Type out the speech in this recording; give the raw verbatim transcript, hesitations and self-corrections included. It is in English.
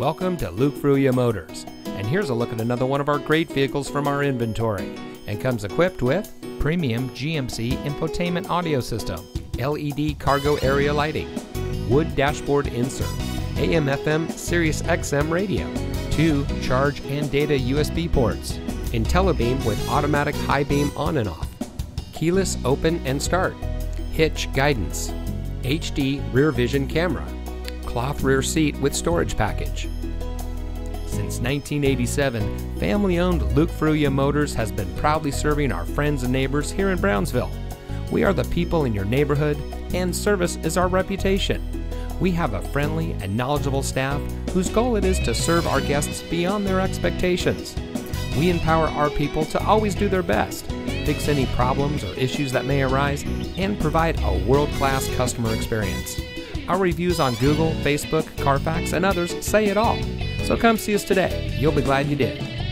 Welcome to Luke Fruia Motors, and here's a look at another one of our great vehicles from our inventory, and comes equipped with premium G M C infotainment audio system, L E D cargo area lighting, wood dashboard insert, A M F M Sirius X M radio, two charge and data U S B ports, IntelliBeam with automatic high beam on and off, keyless open and start, hitch guidance, H D rear vision camera, cloth rear seat with storage package. Since nineteen eighty-seven, family-owned Luke Fruia Motors has been proudly serving our friends and neighbors here in Brownsville. We are the people in your neighborhood, and service is our reputation. We have a friendly and knowledgeable staff whose goal it is to serve our guests beyond their expectations. We empower our people to always do their best, fix any problems or issues that may arise, and provide a world-class customer experience. Our reviews on Google, Facebook, Carfax, and others say it all. So come see us today. You'll be glad you did.